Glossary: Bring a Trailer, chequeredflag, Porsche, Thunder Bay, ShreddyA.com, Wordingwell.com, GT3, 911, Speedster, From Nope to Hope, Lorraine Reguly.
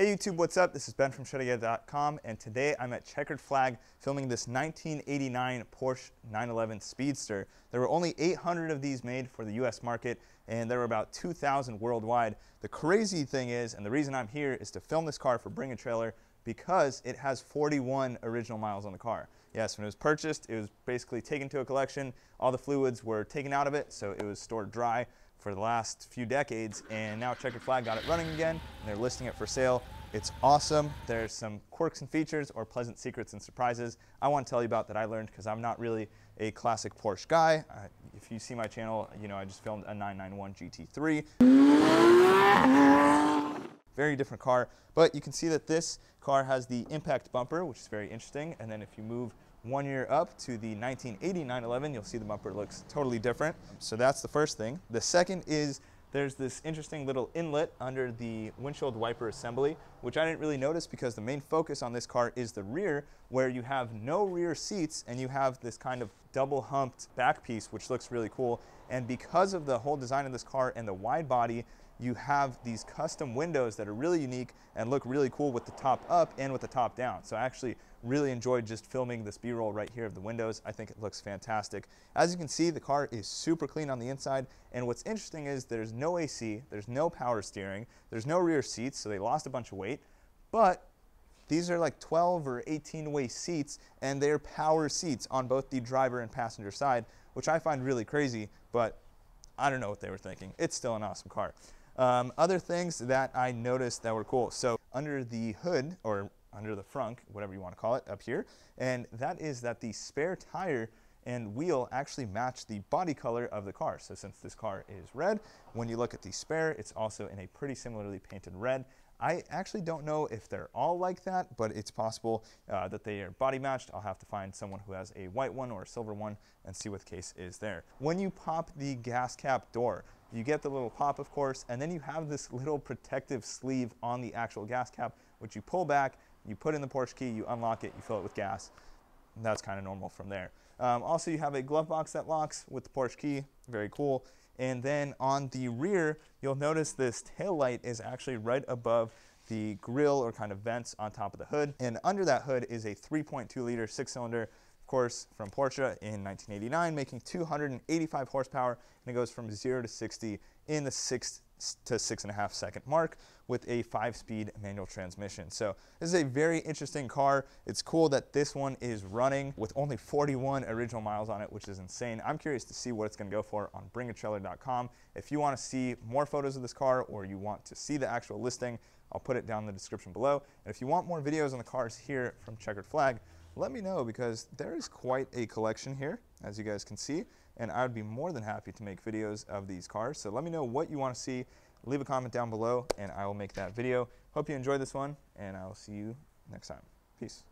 Hey YouTube, what's up? This is Ben from ShreddyA.com, and today I'm at Chequered Flag filming this 1989 Porsche 911 Speedster. There were only 800 of these made for the US market, and there were about 2,000 worldwide. The crazy thing is, and the reason I'm here is to film this car for Bring a Trailer, because it has 41 original miles on the car. Yes, when it was purchased, it was basically taken to a collection. All the fluids were taken out of it, so it was stored dry for the last few decades, and now Chequered Flag got it running again, and they're listing it for sale. It's awesome. There's some quirks and features, or pleasant secrets and surprises, I want to tell you about that I learned, because I'm not really a classic Porsche guy. If you see my channel, you know I just filmed a 991 GT3. Very different car, but you can see that this car has the impact bumper, which is very interesting, and then if you move 1 year up to the 1980 911, you'll see the bumper looks totally different. So that's the first thing. The second is there's this interesting little inlet under the windshield wiper assembly, which I didn't really notice because the main focus on this car is the rear, where you have no rear seats and you have this kind of double humped back piece, which looks really cool. And because of the whole design of this car and the wide body, you have these custom windows that are really unique and look really cool with the top up and with the top down. So I actually really enjoyed just filming this B-roll right here of the windows. I think it looks fantastic. As you can see, the car is super clean on the inside. And what's interesting is there's no AC, there's no power steering, there's no rear seats, so they lost a bunch of weight, but these are like 12 or 18-way seats, and they're power seats on both the driver and passenger side, which I find really crazy, but I don't know what they were thinking. It's still an awesome car. Other things that I noticed that were cool. So under the hood, or under the frunk, whatever you want to call it, up here, and that is that the spare tire and wheel actually match the body color of the car. So since this car is red, when you look at the spare, it's also in a pretty similarly painted red. I actually don't know if they're all like that, but it's possible that they are body matched. I'll have to find someone who has a white one or a silver one and see what the case is there. When you pop the gas cap door, you get the little pop, of course, and then you have this little protective sleeve on the actual gas cap, which you pull back, you put in the Porsche key, you unlock it, you fill it with gas. That's kind of normal from there. Also, you have a glove box that locks with the Porsche key. Very cool. And then on the rear, you'll notice this taillight is actually right above the grill, or kind of vents on top of the hood. And under that hood is a 3.2-liter six-cylinder, of course, from Porsche in 1989, making 285 horsepower, and it goes from 0 to 60 in the 6 to 6.5 second mark with a 5-speed manual transmission. So this is a very interesting car. It's cool that this one is running with only 41 original miles on it, which is insane. I'm curious to see what it's going to go for on bringatrailer.com. If you want to see more photos of this car, or you want to see the actual listing, I'll put it down in the description below. And if you want more videos on the cars here from Chequered Flag, let me know, because there is quite a collection here, as you guys can see, and I would be more than happy to make videos of these cars. So let me know what you want to see. Leave a comment down below, and I will make that video. Hope you enjoyed this one, and I will see you next time. Peace.